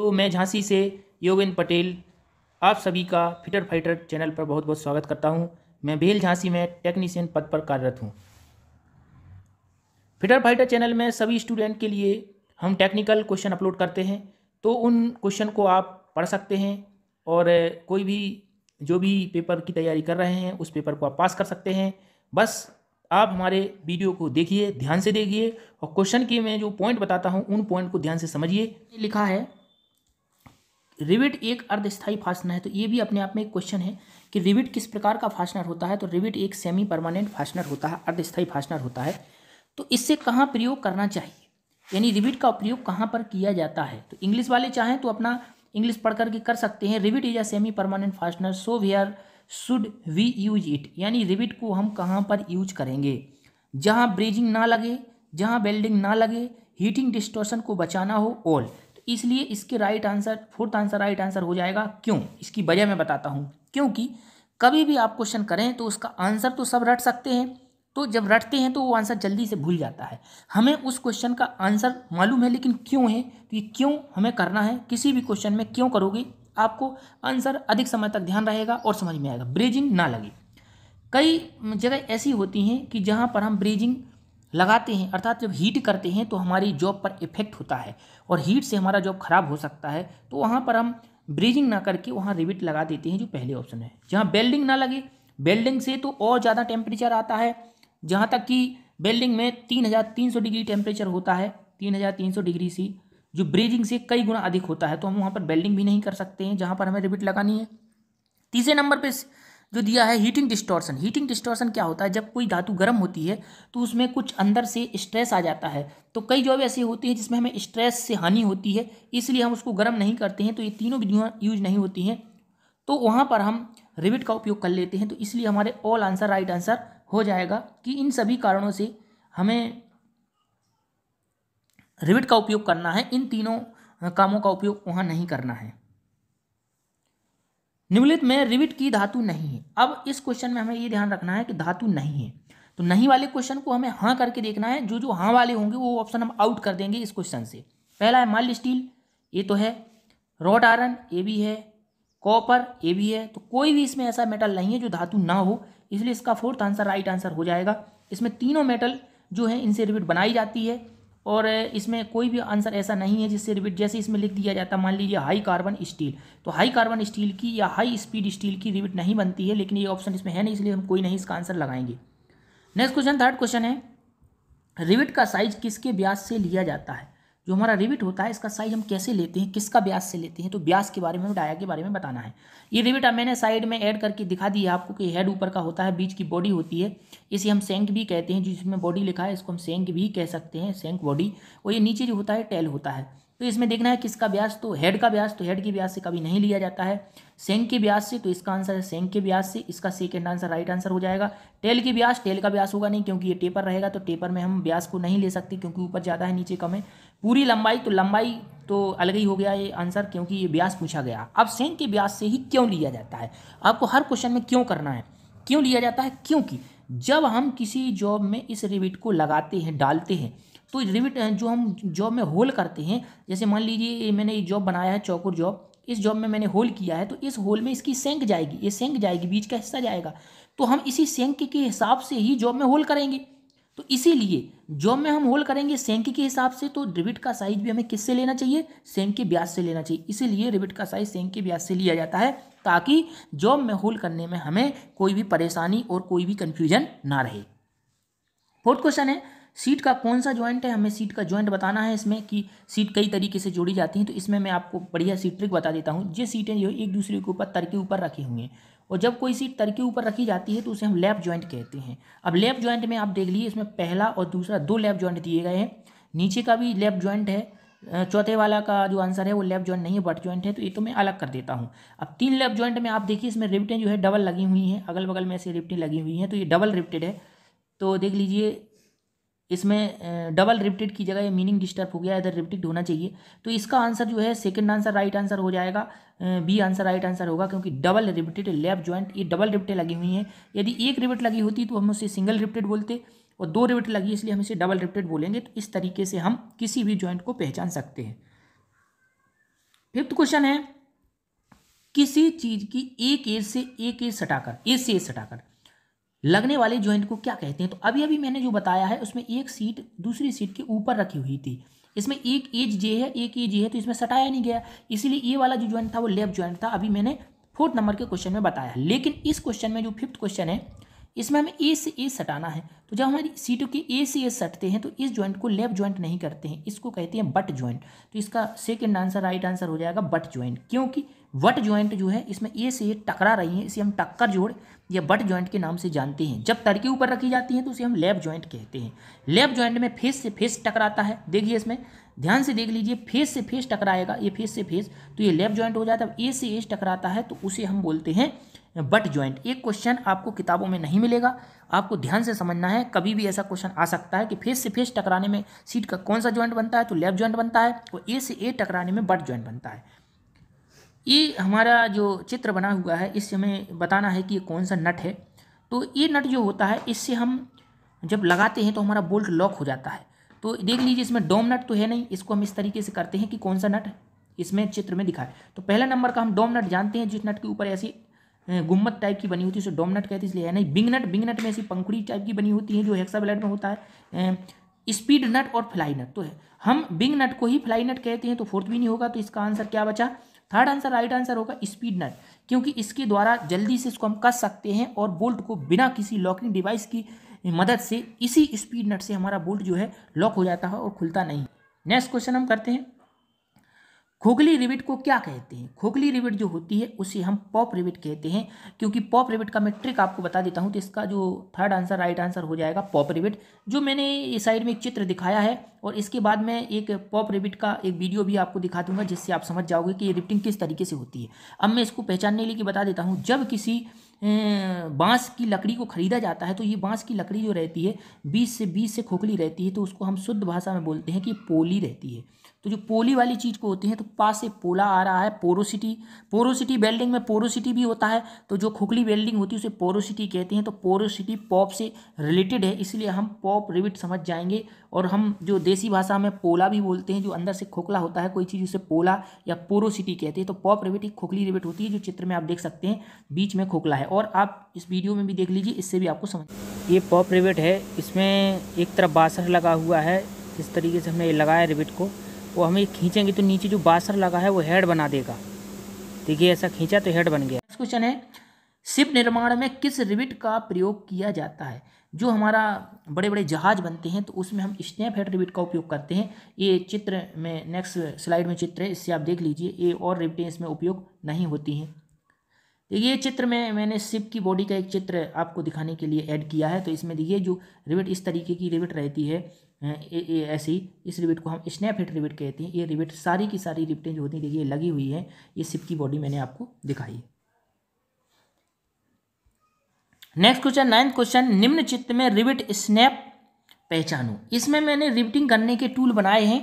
तो मैं झांसी से योगेंद्र पटेल आप सभी का फिटर फाइटर चैनल पर बहुत बहुत स्वागत करता हूं। मैं भेल झांसी में टेक्नीशियन पद पर कार्यरत हूं। फिटर फाइटर चैनल में सभी स्टूडेंट के लिए हम टेक्निकल क्वेश्चन अपलोड करते हैं, तो उन क्वेश्चन को आप पढ़ सकते हैं और कोई भी जो भी पेपर की तैयारी कर रहे हैं उस पेपर को आप पास कर सकते हैं। बस आप हमारे वीडियो को देखिए, ध्यान से देखिए और क्वेश्चन के मैं जो पॉइंट बताता हूँ उन पॉइंट को ध्यान से समझिए। लिखा है रिविट एक अर्धस्थायी फास्टनर है, तो ये भी अपने आप में एक क्वेश्चन है कि रिविट किस प्रकार का फास्टनर होता है। तो रिविट एक सेमी परमानेंट फास्टनर होता है, अर्धस्थायी फास्टनर होता है। तो इससे कहाँ प्रयोग करना चाहिए, यानी रिविट का प्रयोग कहाँ पर किया जाता है। तो इंग्लिश वाले चाहें तो अपना इंग्लिश पढ़ करके कर सकते हैं। Rivet is a semi permanent fastener so where should we use it, यानी रिविट को हम कहाँ पर यूज करेंगे। जहाँ ब्रेजिंग ना लगे, जहाँ वेल्डिंग ना लगे, हीटिंग डिस्टॉर्शन को बचाना हो ऑल। तो इसलिए इसके right answer fourth answer right answer हो जाएगा। क्यों, इसकी वजह मैं बताता हूँ। क्योंकि कभी भी आप क्वेश्चन करें तो उसका आंसर तो सब रट सकते हैं, तो जब रटते हैं तो वो आंसर जल्दी से भूल जाता है। हमें उस क्वेश्चन का आंसर मालूम है लेकिन क्यों है, तो ये क्यों हमें करना है। किसी भी क्वेश्चन में क्यों करोगे, आपको आंसर अधिक समय तक ध्यान रहेगा और समझ में आएगा। ब्रेजिंग ना लगे, कई जगह ऐसी होती हैं कि जहाँ पर हम ब्रेजिंग लगाते हैं, अर्थात जब हीट करते हैं तो हमारी जॉब पर इफेक्ट होता है और हीट से हमारा जॉब खराब हो सकता है। तो वहाँ पर हम ब्रेजिंग ना करके वहाँ रिविट लगा देते हैं, जो पहले ऑप्शन है। जहाँ वेल्डिंग ना लगे, वेल्डिंग से तो और ज़्यादा टेम्परेचर आता है, जहाँ तक कि वेल्डिंग में 3300 डिग्री टेम्परेचर होता है, 3300 डिग्री सी, जो ब्रेजिंग से कई गुना अधिक होता है। तो हम वहाँ पर वेल्डिंग भी नहीं कर सकते हैं जहाँ पर हमें रिबिट लगानी है। तीसरे नंबर पे जो दिया है हीटिंग डिस्टॉर्शन। हीटिंग डिस्टॉर्शन क्या होता है, जब कोई धातु गर्म होती है तो उसमें कुछ अंदर से स्ट्रेस आ जाता है। तो कई जॉब ऐसी होती है जिसमें हमें स्ट्रेस से हानि होती है, इसलिए हम उसको गर्म नहीं करते हैं। तो ये तीनों विधियाँ यूज नहीं होती हैं, तो वहाँ पर हम रिबिट का उपयोग कर लेते हैं। तो इसलिए हमारे ऑल आंसर राइट आंसर हो जाएगा कि इन सभी कारणों से हमें रिविट का उपयोग करना है, इन तीनों कामों का उपयोग वहाँ नहीं करना है। निम्नलिखित में रिविट की धातु नहीं है। अब इस क्वेश्चन में हमें ये ध्यान रखना है कि धातु नहीं है, तो नहीं वाले क्वेश्चन को हमें हाँ करके देखना है। जो जो हाँ वाले होंगे वो ऑप्शन हम आउट कर देंगे इस क्वेश्चन से। पहला है माइल्ड स्टील, ये तो है, रॉड आयरन ये भी है, कॉपर ये भी है। तो कोई भी इसमें ऐसा मेटल नहीं है जो धातु ना हो, इसलिए इसका फोर्थ आंसर राइट आंसर हो जाएगा। इसमें तीनों मेटल जो है इनसे रिबिट बनाई जाती है और इसमें कोई भी आंसर ऐसा नहीं है जिससे रिबिट, जैसे इसमें लिख दिया जाता मान लीजिए हाई कार्बन स्टील, तो हाई कार्बन स्टील की या हाई स्पीड स्टील की रिबिट नहीं बनती है, लेकिन ये ऑप्शन इसमें है नहीं, इसलिए हम कोई नहीं इसका आंसर लगाएंगे। नेक्स्ट क्वेश्चन थर्ड क्वेश्चन है रिबिट का साइज किसके व्यास से लिया जाता है। जो हमारा रिबिट होता है इसका साइज हम कैसे लेते हैं, किसका व्यास से लेते हैं। तो व्यास के बारे में, डाया के बारे में बताना है। ये रिबिट मैंने साइड में ऐड करके दिखा दी है आपको कि हेड ऊपर का होता है, बीच की बॉडी होती है, इसे हम सेंक भी कहते हैं। जिसमें बॉडी लिखा है इसको हम सेंक भी कह सकते हैं, सेंक बॉडी। और ये नीचे जो होता है टेल होता है। तो इसमें देखना है किसका व्यास, तो हेड का व्यास, तो हेड के व्यास से कभी नहीं लिया जाता है। सेंक के व्यास से, तो इसका आंसर है सेंक के व्यास से, इसका सेकंड आंसर राइट आंसर हो जाएगा। टेल के व्यास, टेल का व्यास होगा नहीं क्योंकि ये टेपर रहेगा, तो टेपर में हम व्यास को नहीं ले सकते क्योंकि ऊपर ज़्यादा है नीचे कम है। पूरी लंबाई, तो लंबाई तो अलग ही हो गया ये आंसर क्योंकि ये व्यास पूछा गया। अब सेंक के व्यास से ही क्यों लिया जाता है, आपको हर क्वेश्चन में क्यों करना है। क्यों लिया जाता है, क्योंकि जब हम किसी जॉब में इस रिविट को लगाते हैं, डालते हैं, तो रिविट जो हम जॉब में होल करते हैं, जैसे मान लीजिए मैंने ये जॉब बनाया है चौकोर जॉब, इस जॉब में मैंने होल किया है, तो इस होल में इसकी सेंक जाएगी, ये सेंक जाएगी, बीच का हिस्सा जाएगा। तो हम इसी सेंक के हिसाब से ही जॉब में होल करेंगे, तो इसीलिए जॉब में हम होल करेंगे सेंक के हिसाब से। तो रिविट का साइज भी हमें किससे लेना चाहिए, सेंक के व्यास से लेना चाहिए, इसीलिए रिविट का साइज सेंक के व्यास से लिया जाता है, ताकि जॉब में होल करने में हमें कोई भी परेशानी और कोई भी कन्फ्यूजन ना रहे। फोर्थ क्वेश्चन है सीट का कौन सा जॉइंट है। हमें सीट का जॉइंट बताना है इसमें, कि सीट कई तरीके से जोड़ी जाती हैं। तो इसमें मैं आपको बढ़िया सीट ट्रिक बता देता हूँ। ये सीटें जो एक दूसरे के ऊपर तर के ऊपर रखी हुई हैं, और जब कोई सीट तर के ऊपर रखी जाती है तो उसे हम लैप जॉइंट कहते हैं। अब लैप जॉइंट में आप देख लीजिए, इसमें पहला और दूसरा दो लैप जॉइंट दिए गए हैं, नीचे का भी लैप जॉइंट है, चौथे वाला का जो आंसर है वो लैप जॉइंट नहीं है, बट जॉइंट है, तो ये तो मैं अलग कर देता हूँ। अब तीन लैप जॉइंट में आप देखिए, इसमें रिबिटें जो है डबल लगी हुई हैं, अगल बगल में ऐसी रिबिटें लगी हुई हैं, तो ये डबल रिबिटेड है। तो देख लीजिए इसमें डबल रिविटेड की जगह मीनिंग डिस्टर्ब हो गया, इधर रिविटेड होना चाहिए। तो इसका आंसर जो है सेकंड आंसर राइट आंसर हो जाएगा, बी आंसर राइट आंसर होगा, क्योंकि डबल रिविटेड लैप जॉइंट, ये डबल रिविटें लगी हुई हैं। यदि एक रिविट लगी होती तो हम उसे सिंगल रिविटेड बोलते, और दो रिविट लगी इसलिए हम इसे डबल रिविटेड बोलेंगे। तो इस तरीके से हम किसी भी जॉइंट को पहचान सकते हैं। फिफ्थ क्वेश्चन है किसी चीज की एक एज सटाकर लगने वाले जॉइंट को क्या कहते हैं। तो अभी मैंने जो बताया है उसमें एक सीट दूसरी सीट के ऊपर रखी हुई थी, इसमें एक एज जे है तो इसमें सटाया नहीं गया, इसीलिए ये वाला जो जॉइंट था वो लैप जॉइंट था। अभी मैंने फोर्थ नंबर के क्वेश्चन में बताया, लेकिन इस क्वेश्चन में जो फिफ्थ क्वेश्चन है इसमें हमें ए से ए सटाना है। तो जब हमारी सीटों के ए से ए सटते हैं तो इस जॉइंट को लैप जॉइंट नहीं कहते हैं, इसको कहते हैं बट जॉइंट। तो इसका सेकंड आंसर राइट आंसर हो जाएगा बट जॉइंट, क्योंकि बट जॉइंट जो है इसमें ए से ए टकरा रही है, इसे हम टक्कर जोड़ या बट जॉइंट के नाम से जानते हैं। जब तर्के ऊपर रखी जाती है तो उसे हम लैप जॉइंट कहते हैं। लैप जॉइंट में फेस से फेस टकराता है, देखिए इसमें ध्यान से देख लीजिए, फेस से फेस टकराएगा, ये फेस से फेस तो ये लैप जॉइंट हो जाता है। ए से ए टकराता है तो उसे हम बोलते हैं बट जॉइंट। एक क्वेश्चन आपको किताबों में नहीं मिलेगा, आपको ध्यान से समझना है, कभी भी ऐसा क्वेश्चन आ सकता है कि फेस से फेस टकराने में सीट का कौन सा जॉइंट बनता है, तो लैप जॉइंट बनता है, और ए से ए टकराने में बट जॉइंट बनता है। ये हमारा जो चित्र बना हुआ है इससे हमें बताना है कि ये कौन सा नट है। तो ये नट जो होता है इससे हम जब लगाते हैं तो हमारा बोल्ट लॉक हो जाता है। तो देख लीजिए इसमें डोम नट तो है नहीं, इसको हम इस तरीके से करते हैं कि कौन सा नट है इसमें चित्र में दिखाए। तो पहला नंबर का हम डोम नट जानते हैं, जिस नट के ऊपर ऐसी गुम्बद टाइप की बनी होती है उसे डोम नट कहते हैं, इसलिए है नहीं। बिंग नट, बिंग नट में ऐसी पंखुड़ी टाइप की बनी होती है जो हेक्साब्लेड में होता है। स्पीड नट और फ्लाई नट, तो है हम बिंग नट को ही फ्लाई नट कहते हैं, तो फोर्थ भी नहीं होगा। तो इसका आंसर क्या बचा, थर्ड आंसर राइट आंसर होगा स्पीड नट, क्योंकि इसके द्वारा जल्दी से इसको हम कस सकते हैं और बोल्ट को बिना किसी लॉकिंग डिवाइस की मदद से इसी स्पीड नट से हमारा बोल्ट जो है लॉक हो जाता है और खुलता नहीं। नेक्स्ट क्वेश्चन हम करते हैं, खोखली रिविट को क्या कहते हैं। खोखली रिविट जो होती है उसे हम पॉप रिविट कहते हैं, क्योंकि पॉप रिविट का मैं ट्रिक आपको बता देता हूं। तो इसका जो थर्ड आंसर राइट आंसर हो जाएगा पॉप रिविट, जो मैंने इस साइड में एक चित्र दिखाया है और इसके बाद मैं एक पॉप रिविट का एक वीडियो भी आपको दिखा दूंगा, जिससे आप समझ जाओगे कि ये रिविटिंग किस तरीके से होती है। अब मैं इसको पहचानने के लिए बता देता हूँ, जब किसी बांस की लकड़ी को खरीदा जाता है तो ये बांस की लकड़ी जो रहती है 20 से खोखली रहती है, तो उसको हम शुद्ध भाषा में बोलते हैं कि पोली रहती है। तो जो पोली वाली चीज़ को होती है तो पास से पोला आ रहा है, पोरोसिटी। पोरोसिटी वेल्डिंग में पोरोसिटी भी होता है, तो जो खोखली वेल्डिंग होती है उसे पोरोसिटी कहते हैं। तो पोरोसिटी पॉप से रिलेटेड है, इसलिए हम पॉप रिविट समझ जाएंगे। और हम जो देसी भाषा में पोला भी बोलते हैं, जो अंदर से खोखला होता है कोई चीज़, उसे पोला या पोरोसिटी कहते हैं। तो पॉप रिविट एक खोखली रिविट होती है, जो चित्र में आप देख सकते हैं बीच में खोखला है, और आप इस वीडियो में भी देख लीजिए, इससे भी आपको समझ। ये पॉप रिविट है, इसमें एक तरफ बासर लगा हुआ है, इस तरीके से हमने लगाया रिविट को, वो हमें खींचेंगे तो नीचे जो बासर लगा है वो हेड बना देगा। देखिए ऐसा खींचा तो हेड बन गया। नेक्स्ट क्वेश्चन है, शिप निर्माण में किस रिविट का प्रयोग किया जाता है। जो हमारा बड़े बड़े जहाज बनते हैं तो उसमें हम स्नैप हेड रिविट का उपयोग करते हैं। ये चित्र में नेक्स्ट स्लाइड में चित्र है, इससे आप देख लीजिए, ये और रिविटें इसमें उपयोग नहीं होती हैं। ये चित्र में मैंने शिप की बॉडी का एक चित्र आपको दिखाने के लिए ऐड किया है। तो इसमें देखिए जो रिविट इस तरीके की रिविट रहती है ऐसी, इस रिविट को हम स्नैप हेड रिविट कहते हैं। ये रिविट सारी की सारी रिविटें जो होती हैं देखिए लगी हुई है, ये शिप की बॉडी मैंने आपको दिखाई है। नेक्स्ट क्वेश्चन नाइन्थ क्वेश्चन, निम्न चित्र में रिविट स्नैप पहचानो। इसमें मैंने रिविटिंग करने के टूल बनाए हैं,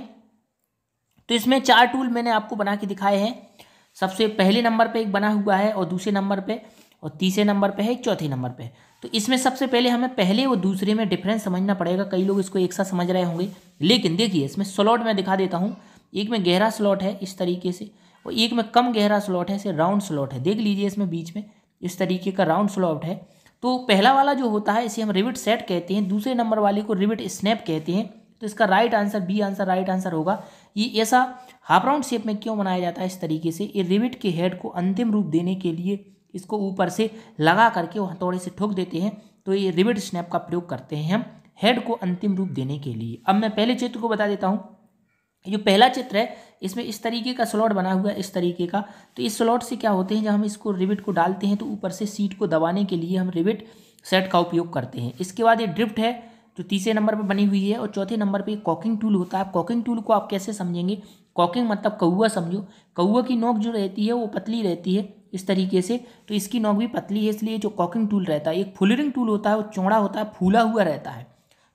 तो इसमें 4 टूल मैंने आपको बना के दिखाए हैं। सबसे पहले नंबर पे एक बना हुआ है, और दूसरे नंबर पे, और तीसरे नंबर पे है, चौथे नंबर पे। तो इसमें सबसे पहले हमें पहले और दूसरे में डिफरेंस समझना पड़ेगा। कई लोग इसको एक साथ समझ रहे होंगे, लेकिन देखिए इसमें स्लॉट मैं दिखा देता हूँ। एक में गहरा स्लॉट है इस तरीके से, और एक में कम गहरा स्लॉट है, इसे राउंड स्लॉट है। देख लीजिए इसमें बीच में इस तरीके का राउंड स्लॉट है। तो पहला वाला जो होता है इसे हम रिविट सेट कहते हैं, दूसरे नंबर वाले को रिविट स्नैप कहते हैं। तो इसका right answer B answer right answer होगा। ये ऐसा हाफ राउंड शेप में क्यों बनाया जाता है इस तरीके से, ये रिविट के हेड को अंतिम रूप देने के लिए इसको ऊपर से लगा करके हथौड़े से ठोक देते हैं। तो ये रिविट स्नैप का प्रयोग करते हैं हम हेड को अंतिम रूप देने के लिए। अब मैं पहले चित्र को बता देता हूँ। जो पहला चित्र है इसमें इस तरीके का स्लॉट बना हुआ है इस तरीके का। तो इस स्लॉट से क्या होते हैं, जब हम इसको रिविट को डालते हैं तो ऊपर से सीट को दबाने के लिए हम रिविट सेट का उपयोग करते हैं। इसके बाद ये ड्रिफ्ट है जो तीसरे नंबर पर बनी हुई है, और चौथे नंबर पे कॉकिंग टूल होता है। कॉकिंग टूल को आप कैसे समझेंगे, कॉकिंग मतलब कौआ समझो, कौआ की नोक जो रहती है वो पतली रहती है इस तरीके से, तो इसकी नोक भी पतली है, इसलिए जो कॉकिंग टूल रहता है। एक फूलरिंग टूल होता है, वो चौड़ा होता है, फूला हुआ रहता है,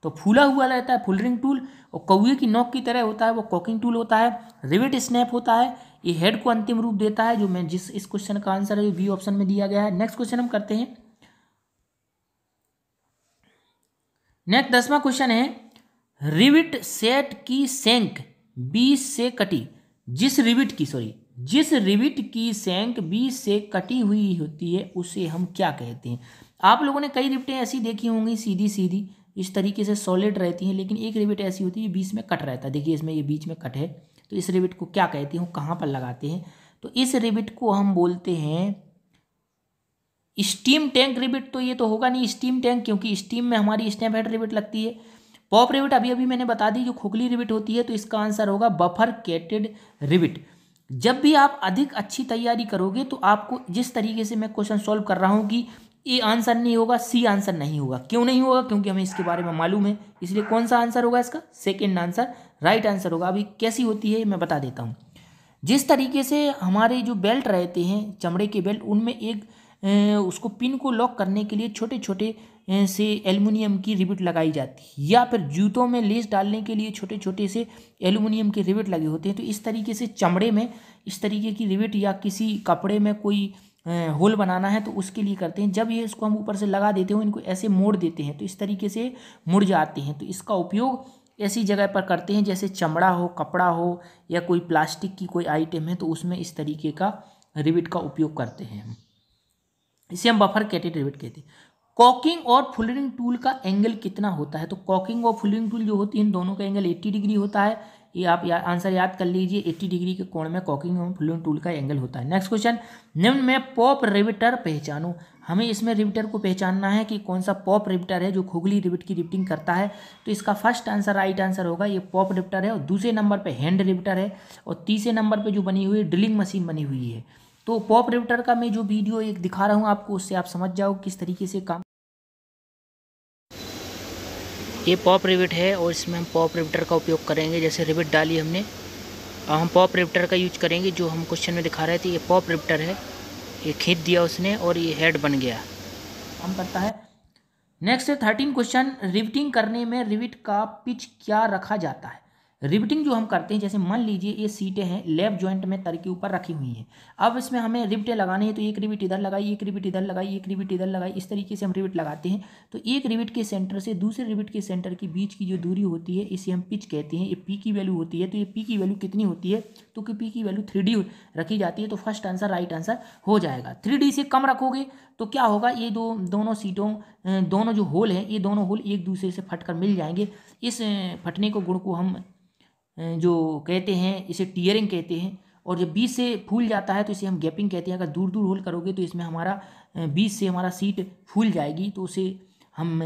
तो फूला हुआ रहता है फूलरिंग टूल, और कौए की नोक की तरह होता है वो कॉकिंग टूल होता है। रिविट स्नैप होता है, ये हेड को अंतिम रूप देता है, जो मैं जिस इस क्वेश्चन का आंसर है जो बी ऑप्शन में दिया गया है। नेक्स्ट क्वेश्चन हम करते हैं। नेक्स्ट 10वां क्वेश्चन है, रिविट सेट की सेंक 20 से कटी जिस रिविट की जिस रिविट की सेंक बीच से कटी हुई होती है उसे हम क्या कहते हैं। आप लोगों ने कई रिविटें ऐसी देखी होंगी सीधी सीधी इस तरीके से सॉलिड रहती हैं, लेकिन एक रिविट ऐसी होती है बीच में कट रहता है। देखिए इसमें ये बीच में कट है, तो इस रिविट को क्या कहते हैं, कहाँ पर लगाते हैं, तो इस रिविट को हम बोलते हैं स्टीम टैंक रिविट। तो ये तो होगा नहीं स्टीम टैंक, क्योंकि स्टीम में हमारी स्नैप हेड रिविट लगती है। पॉप रिविट अभी अभी मैंने बता दी जो खोखली रिविट होती है, तो इसका आंसर होगा बफर केटेड रिविट। जब भी आप अधिक अच्छी तैयारी करोगे तो आपको जिस तरीके से मैं क्वेश्चन सॉल्व कर रहा हूँ कि ए आंसर नहीं होगा, सी आंसर नहीं होगा, क्यों नहीं होगा, क्योंकि हमें इसके बारे में मालूम है, इसलिए कौन सा आंसर होगा, इसका सेकंड आंसर राइट आंसर होगा। अभी कैसी होती है मैं बता देता हूँ। जिस तरीके से हमारे जो बेल्ट रहते हैं चमड़े के बेल्ट, उनमें एक उसको पिन को लॉक करने के लिए छोटे छोटे से एल्युमिनियम की रिबिट लगाई जाती है, या फिर जूतों में लेस डालने के लिए छोटे छोटे से एल्युमिनियम के रिबिट लगे होते हैं, तो इस तरीके से चमड़े में इस तरीके की रिबिट या किसी कपड़े में कोई होल बनाना है तो उसके लिए करते हैं। जब ये इसको हम ऊपर से लगा देते हो, इनको ऐसे मोड़ देते हैं तो इस तरीके से मुड़ जाते हैं, तो इसका उपयोग ऐसी जगह पर करते हैं जैसे चमड़ा हो, कपड़ा हो, या कोई प्लास्टिक की कोई आइटम है तो उसमें इस तरीके का रिबिट का उपयोग करते हैं हम, इसे हम बफर केटेड रिबिट कहते हैं। कॉकिंग और फूलरिंग टूल का एंगल कितना होता है, तो कॉकिंग और फूलरिंग टूल जो होती है इन दोनों का एंगल 80 डिग्री होता है। ये आप आंसर याद कर लीजिए, 80 डिग्री के कोण में कॉकिंग और फूलरिंग टूल का एंगल होता है। नेक्स्ट क्वेश्चन, निम्न में पॉप रिविटर पहचानो। हमें इसमें रिविटर को पहचानना है कि कौन सा पॉप रिविटर है जो खोखली रिविट की रिविटिंग करता है, तो इसका फर्स्ट आंसर राइट आंसर होगा, ये पॉप रिविटर है। और दूसरे नंबर पर हैंड रिविटर है, और तीसरे नंबर पर जो बनी हुई ड्रिलिंग मशीन बनी हुई है। तो पॉप रिविटर का मैं जो वीडियो एक दिखा रहा हूँ आपको, उससे आप समझ जाओ किस तरीके से काम। ये पॉप रिविट है और इसमें हम पॉप रिविटर का उपयोग करेंगे। जैसे रिविट डाली हमने, अब हम पॉप रिविटर का यूज करेंगे जो हम क्वेश्चन में दिखा रहे थे। ये पॉप रिविटर है, ये खींच दिया उसने और ये हेड बन गया, काम करता है। नेक्स्ट 13 क्वेश्चन, रिविटिंग करने में रिविट का पिच क्या रखा जाता है। रिविटिंग जो हम करते हैं, जैसे मान लीजिए ये सीटें हैं लैप जॉइंट में तर के ऊपर रखी हुई हैं, अब इसमें हमें रिविटें लगानी है, तो एक रिविट इधर लगाई, एक रिविट इधर लगाई, एक रिविट इधर लगाई, इस तरीके से हम रिविट लगाते हैं। तो एक रिविट के सेंटर से दूसरे रिविट के सेंटर के बीच की जो दूरी होती है इसे हम पिच कहते हैं। ये पी की वैल्यू होती है, तो ये पी की वैल्यू कितनी होती है, तो कि पी की वैल्यू 3D रखी जाती है, तो फर्स्ट आंसर राइट आंसर हो जाएगा। 3D से कम रखोगे तो क्या होगा, ये दोनों सीटों दोनों जो होल हैं, ये दोनों होल एक दूसरे से फटकर मिल जाएंगे। इस फटने को गुण को हम जो कहते हैं इसे टीयरिंग कहते हैं, और जब बीच से फूल जाता है तो इसे हम गैपिंग कहते हैं। अगर दूर दूर होल करोगे तो इसमें हमारा बीच से हमारा सीट फूल जाएगी, तो उसे हम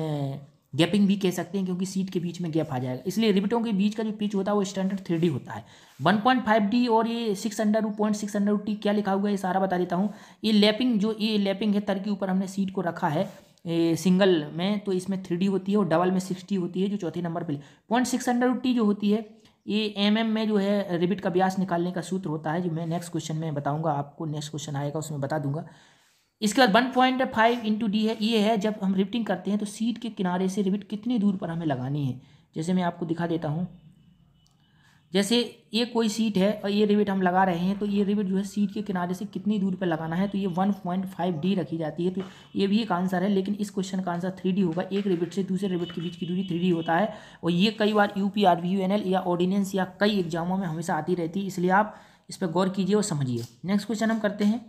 गैपिंग भी कह सकते हैं, क्योंकि सीट के बीच में गैप आ जाएगा। इसलिए रिबिटों के बीच का जो पिच होता है वो स्टैंडर्ड 3D होता है। 1.5D और ये 6√/6√T क्या लिखा हुआ है ये सारा बता देता हूँ। ये लैपिंग जो ये लैपिंग है, तर के ऊपर हमने सीट को रखा है सिंगल में, तो इसमें 3D होती है, और डबल में 6D होती है जो चौथे नंबर पर 0.6√T जो होती है। ये mm में जो है रिबिट का व्यास निकालने का सूत्र होता है, जो मैं नेक्स्ट क्वेश्चन में बताऊंगा आपको। नेक्स्ट क्वेश्चन आएगा उसमें बता दूंगा। इसके बाद 1.5 D है, ये है जब हम रिबिटिंग करते हैं तो सीट के किनारे से रिबिट कितनी दूर पर हमें लगानी है। जैसे मैं आपको दिखा देता हूँ, जैसे ये कोई सीट है और ये रिबिट हम लगा रहे हैं, तो ये रिबिट जो है सीट के किनारे से कितनी दूर पर लगाना है, तो ये 1.5D रखी जाती है। तो ये भी एक आंसर है, लेकिन इस क्वेश्चन का आंसर 3D होगा। एक रिबिट से दूसरे रिबिट के बीच की दूरी 3D होता है, और ये कई बार UP, RVU, NL या ऑर्डिनेंस या कई एग्जामों में हमेशा आती रहती है, इसलिए आप इस पर गौर कीजिए और समझिए। नेक्स्ट क्वेश्चन हम करते हैं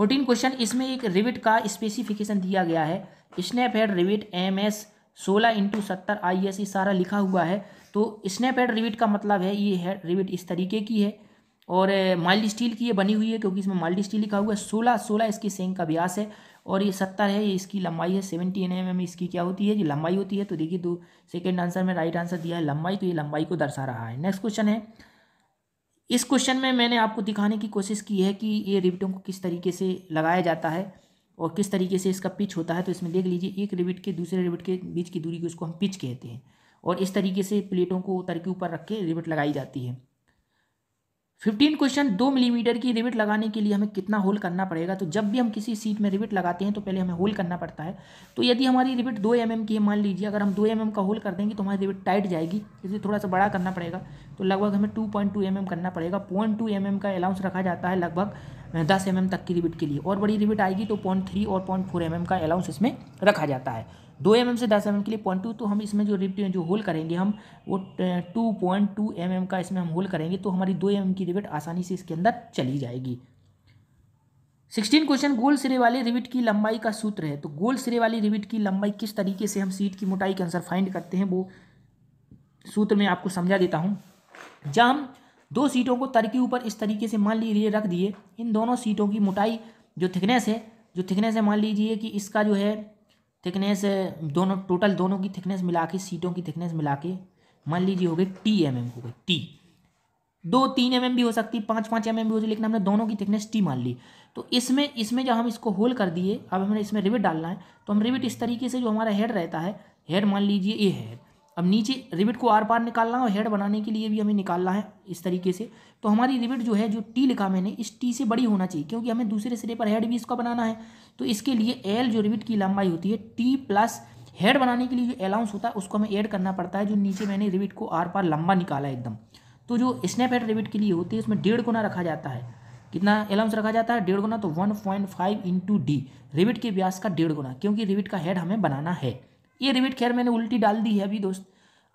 14 क्वेश्चन। इसमें एक रिबिट का स्पेसिफिकेशन दिया गया है, snap head rivet MS 16x70 IS ये सारा लिखा हुआ है। तो स्नैप हेड रिविट का मतलब है ये हेड रिविट इस तरीके की है, और माइल्ड स्टील की ये बनी हुई है, क्योंकि इसमें माइल्ड स्टील लिखा हुआ है। 16x16 इसकी सेंक का व्यास है, और ये 70 है, ये इसकी लंबाई है। 70 mm इसकी क्या होती है, ये लंबाई होती है। तो देखिए दो सेकेंड आंसर में राइट आंसर दिया है लंबाई, तो ये लंबाई को दर्शा रहा है। नेक्स्ट क्वेश्चन है, इस क्वेश्चन में मैंने आपको दिखाने की कोशिश की है कि ये रिविटों को किस तरीके से लगाया जाता है और किस तरीके से इसका पिच होता है। तो इसमें देख लीजिए, एक रिविट के दूसरे रिविट के बीच की दूरी को इसको हम पिच कहते हैं, और इस तरीके से प्लेटों को उतर के ऊपर रख के रिविट लगाई जाती है। 15 क्वेश्चन, 2 मिलीमीटर की रिविट लगाने के लिए हमें कितना होल करना पड़ेगा। तो जब भी हम किसी सीट में रिविट लगाते हैं तो पहले हमें होल करना पड़ता है। तो यदि हमारी रिविट 2 mm की है, मान लीजिए, अगर हम 2 mm का होल कर देंगे तो हमारी रिविट टाइट जाएगी, इसलिए थोड़ा सा बड़ा करना पड़ेगा। तो लगभग हमें 2.2 mm करना पड़ेगा। 0.2 mm का अलाउंस रखा जाता है लगभग 10 mm तक की रिविट के लिए, और बड़ी रिविट आएगी तो 0.3 और 0.4 mm का अलाउंस इसमें रखा जाता है। 2 mm से 10 mm के लिए 0.2, तो हम इसमें जो रिविट जो होल करेंगे हम वो 2.2 mm का इसमें हम होल करेंगे, तो हमारी 2 mm की रिविट आसानी से इसके अंदर चली जाएगी। 16 क्वेश्चन, गोल सिरे वाले रिविट की लंबाई का सूत्र है। तो गोल सिरे वाली रिविट की लंबाई किस तरीके से हम सीट की मोटाई के अनुसार फाइंड करते हैं वो सूत्र में आपको समझा देता हूं। जहां हम दो सीटों को तर्क के ऊपर इस तरीके से मान लीजिए रख दिए, इन दोनों सीटों की मोटाई जो थिकनेस है, जो थिकनेस है मान लीजिए कि इसका जो है थिकनेस दोनों टोटल दोनों की थिकनेस मिला के, सीटों की थिकनेस मिला के मान लीजिए हो गई TMM हो गई T, 2-3 mm भी हो सकती, 5-5 mm भी हो सकती, लेकिन हमने दोनों की थिकनेस T मान ली। तो इसमें जब हम इसको होल कर दिए, अब हमने इसमें रिविट डालना है, तो हम रिविट इस तरीके से जो हमारा हेड रहता है, हेड मान लीजिए ये हेड, अब नीचे रिविट को आर पार निकालना है और हेड बनाने के लिए भी हमें निकालना है इस तरीके से। तो हमारी रिविट जो है, जो T लिखा मैंने, इस T से बड़ी होना चाहिए क्योंकि हमें दूसरे सिरे पर हेड भी इसका बनाना है। तो इसके लिए L जो रिविट की लंबाई होती है T प्लस हेड बनाने के लिए जो अलाउंस होता है उसको हमें ऐड करना पड़ता है, जो नीचे मैंने रिविट को आर पार लंबा निकाला एकदम। तो जो स्नैप हेड रिविट के लिए होती है उसमें 1.5 गुना रखा जाता है, कितना अलाउंस रखा जाता है 1.5 गुना, तो 1.5 × D रिविट के व्यास का 1.5 गुना, क्योंकि रिविट का हेड हमें बनाना है। ये रिविट खैर मैंने उल्टी डाल दी है अभी दोस्त,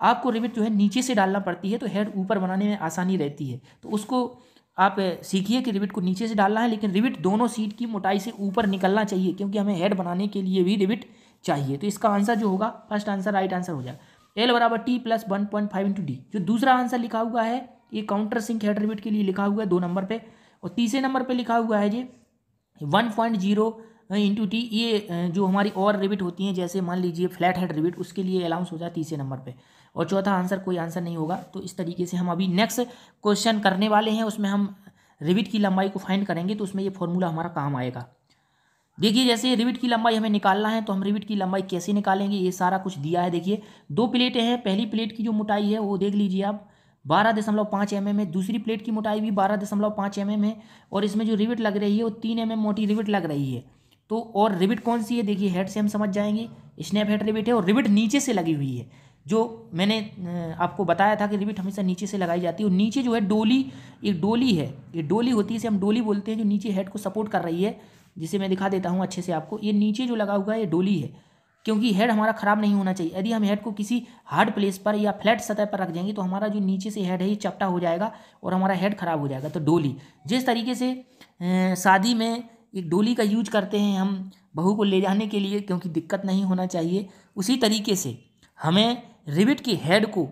आपको रिविट जो है नीचे से डालना पड़ती है तो हेड ऊपर बनाने में आसानी रहती है। तो उसको आप सीखिए कि रिविट को नीचे से डालना है, लेकिन रिविट दोनों सीट की मोटाई से ऊपर निकलना चाहिए क्योंकि हमें हेड बनाने के लिए भी रिविट चाहिए। तो इसका आंसर जो होगा, फर्स्ट आंसर राइट आंसर हो जाएगा, L = T + 1.5 × D। जो दूसरा आंसर लिखा हुआ है ये काउंटर सिंक हेड रिविट के लिए लिखा हुआ है 2 नंबर पे, और तीसरे नंबर पे लिखा हुआ है ये 1.0 × T। ये जो हमारी और रिविट होती हैं जैसे मान लीजिए फ्लैट हेड रिविट, उसके लिए अलाउंस हो जाए तीसरे नंबर पे, और चौथा आंसर कोई आंसर नहीं होगा। तो इस तरीके से हम अभी नेक्स्ट क्वेश्चन करने वाले हैं, उसमें हम रिविट की लंबाई को फाइंड करेंगे, तो उसमें ये फॉर्मूला हमारा काम आएगा। देखिए जैसे रिविट की लंबाई हमें निकालना है, तो हम रिविट की लंबाई कैसे निकालेंगे ये सारा कुछ दिया है। देखिए 2 प्लेटें हैं, पहली प्लेट की जो मोटाई है वो देख लीजिए आप 12.5 mm है, दूसरी प्लेट की मोटाई भी 12.5 mm है, और इसमें जो रिविट लग रही है वो 3 mm मोटी रिविट लग रही है। तो और रिविट कौन सी है, देखिए हेड से हम समझ जाएंगे, स्नैप हेड रिविट है, और रिविट नीचे से लगी हुई है। जो मैंने आपको बताया था कि रिविट हमेशा नीचे से लगाई जाती है, और नीचे जो है डोली, एक डोली है, ये डोली होती है, इसे हम डोली बोलते हैं, जो नीचे हेड को सपोर्ट कर रही है, जिसे मैं दिखा देता हूँ अच्छे से आपको। ये नीचे जो लगा हुआ है ये डोली है, क्योंकि हेड हमारा ख़राब नहीं होना चाहिए। यदि हम हेड को किसी हार्ड प्लेस पर या फ्लैट सतह पर रख जाएंगे तो हमारा जो नीचे से हेड है ये चपटा हो जाएगा और हमारा हेड ख़राब हो जाएगा। तो डोली, जिस तरीके से शादी में एक डोली का यूज करते हैं हम बहू को ले जाने के लिए क्योंकि दिक्कत नहीं होना चाहिए, उसी तरीके से हमें रिविट के हेड को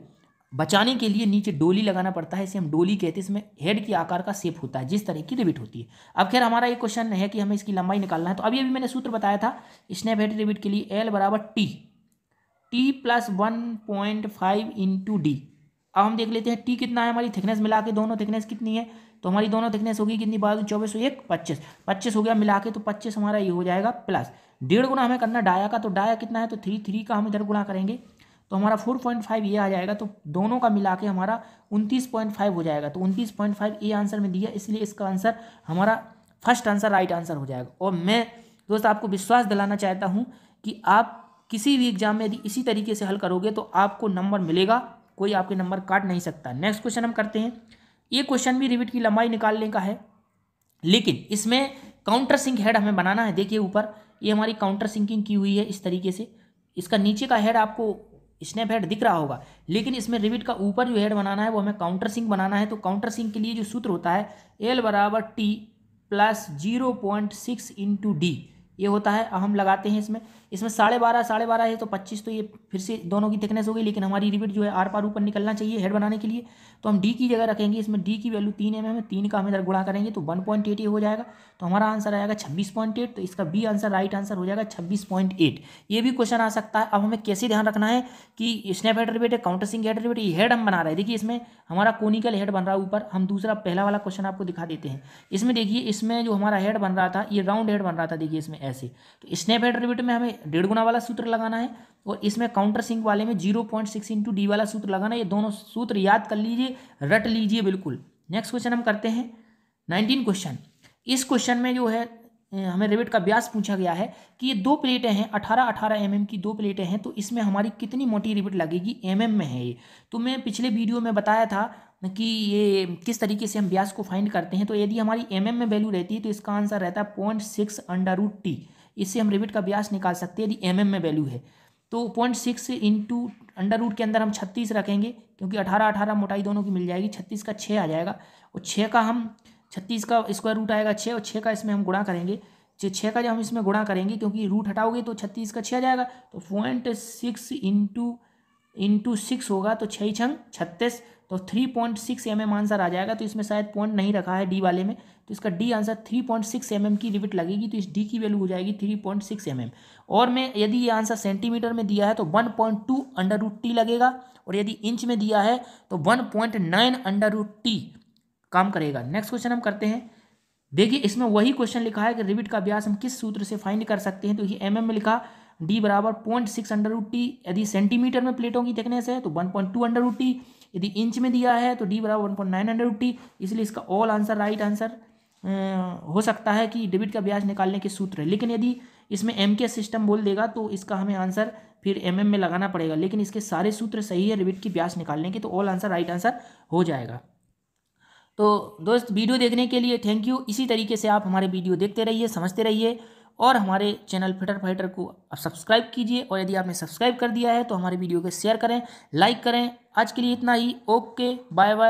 बचाने के लिए नीचे डोली लगाना पड़ता है, इसे हम डोली कहते हैं। इसमें हेड के आकार का शेप होता है जिस तरह की रिविट होती है। अब खैर हमारा ये क्वेश्चन है कि हमें इसकी लंबाई निकालना है। तो अभी मैंने सूत्र बताया था स्नैप हेड रिविट के लिए L = T + 1.5 × D। अब हम देख लेते हैं T कितना है, हमारी थिकनेस मिला के दोनों थिकनेस कितनी है, तो हमारी दोनों थिकनेस होगी कितनी, 12, 24, 25 हो गया मिला के, तो 25 हमारा ये हो जाएगा, प्लस 1.5 गुना हमें करना डाया का, तो डाया कितना है, तो 3 का हम इधर गुणा करेंगे तो हमारा 4.5 ये आ जाएगा। तो दोनों का मिला के हमारा 29.5 हो जाएगा। तो 29.5 ये आंसर में दिया, इसलिए इसका आंसर हमारा फर्स्ट आंसर राइट आंसर हो जाएगा। और मैं दोस्त आपको विश्वास दिलाना चाहता हूँ कि आप किसी भी एग्जाम में यदि इसी तरीके से हल करोगे तो आपको नंबर मिलेगा, कोई आपके नंबर काट नहीं सकता। नेक्स्ट क्वेश्चन हम करते हैं, ये क्वेश्चन भी रिविट की लंबाई निकालने का है, लेकिन इसमें काउंटर सिंक हेड हमें बनाना है। देखिए ऊपर ये हमारी काउंटर सिंकिंग की हुई है इस तरीके से, इसका नीचे का हेड आपको स्नैप हेड दिख रहा होगा, लेकिन इसमें रिविट का ऊपर जो हेड बनाना है वो हमें काउंटर सिंक बनाना है। तो काउंटर सिंक के लिए जो सूत्र होता है L = T + 0.6 × D ये होता है। अब हम लगाते हैं इसमें 12.5 है तो 25, तो ये फिर से दोनों की थिकनेस हो गई, लेकिन हमारी रिविट जो है आर पार ऊपर निकलना चाहिए हेड बनाने के लिए, तो हम D की जगह रखेंगे। इसमें D की वैल्यू 3 mm, 3 का हम इधर गुणा करेंगे तो 1.8 हो जाएगा। तो हमारा आंसर आएगा 26.8, तो इसका B आंसर राइट आंसर हो जाएगा 26.8। ये भी क्वेश्चन आ सकता है। अब हमें कैसे ध्यान रखना है कि स्नैप हेड रिविट है, काउंटर सिंक हेड रिविट, ये हेड हम बना रहे हैं। देखिए इसमें हमारा कोनिकल हेड बन रहा है ऊपर, हम दूसरा पहला वाला क्वेश्चन आपको दिखा देते हैं। इसमें देखिए, इसमें जो हमारा हेड बन रहा था ये राउंड हेड बन रहा था, देखिए इसमें ऐसे। तो स्नैप हेड रिविट में हमें 1.5 गुना वाला सूत्र लगाना है, और इसमें काउंटर सिंक वाले में 0.6 × D वाला सूत्र लगाना है। ये दोनों सूत्र याद कर लीजिए, रट लीजिए बिल्कुल। नेक्स्ट क्वेश्चन हम करते हैं 19 क्वेश्चन। इस क्वेश्चन में जो है हमें रिविट का व्यास पूछा गया है कि ये 2 प्लेटें हैं, 18-18 mm की 2 प्लेटें हैं, तो इसमें हमारी कितनी मोटी रिविट लगेगी, mm में है ये। तो मैं पिछले वीडियो में बताया था कि ये किस तरीके से हम व्यास को फाइंड करते हैं। तो यदि हमारी mm में वैल्यू रहती है तो इसका आंसर रहता है 0.6 √T। इससे हम रिविट का व्यास निकाल सकते हैं यदि mm में वैल्यू है। तो 0.6 इंटू अंडर रूट के अंदर हम 36 रखेंगे क्योंकि 18-18 मोटाई दोनों की मिल जाएगी। 36 का 6 आ जाएगा और 6 का हम 36 का स्क्वायर रूट आएगा 6 और 6 का इसमें हम गुणा करेंगे। 6 का जब हम इसमें गुणा करेंगे क्योंकि रूट हटाओगे तो 36 का 6 आ जाएगा तो 0.6 इंटू 6 होगा तो 6 छंग 36 तो 3.6 mm आंसर आ जाएगा। तो इसमें शायद पॉइंट नहीं रखा है डी वाले में तो इसका डी आंसर 3.6 mm की रिविट लगेगी। तो इस डी की वैल्यू हो जाएगी 3.6 mm। और मैं यदि ये आंसर सेंटीमीटर में दिया है तो 1.2 अंडर रूट टी लगेगा और यदि इंच में दिया है तो 1.9 अंडर रूट टी काम करेगा। नेक्स्ट क्वेश्चन हम करते हैं। देखिए इसमें वही क्वेश्चन लिखा है कि रिविट का व्यास हम किस सूत्र से फाइंड कर सकते हैं। तो ये एम एम में लिखा डी बराबर 0.6 अंडर रूट टी। यदि सेंटीमीटर में प्लेटों की थिकनेस है तो 1.2 अंडर रूट टी। यदि इंच में दिया है तो डी बराबर 1.9 अंडर रूट टी। इसलिए इसका ऑल आंसर राइट आंसर हो सकता है कि रिविट का ब्याज निकालने के सूत्र है। लेकिन यदि इसमें एम के सिस्टम बोल देगा तो इसका हमें आंसर फिर एमएम में लगाना पड़ेगा। लेकिन इसके सारे सूत्र सही है रिविट की ब्याज निकालने के तो ऑल आंसर राइट आंसर हो जाएगा। तो दोस्त वीडियो देखने के लिए थैंक यू। इसी तरीके से आप हमारे वीडियो देखते रहिए, समझते रहिए और हमारे चैनल फिटर फाइटर को आप सब्सक्राइब कीजिए और यदि आपने सब्सक्राइब कर दिया है तो हमारे वीडियो को शेयर करें, लाइक करें। आज के लिए इतना ही। Okay bye bye.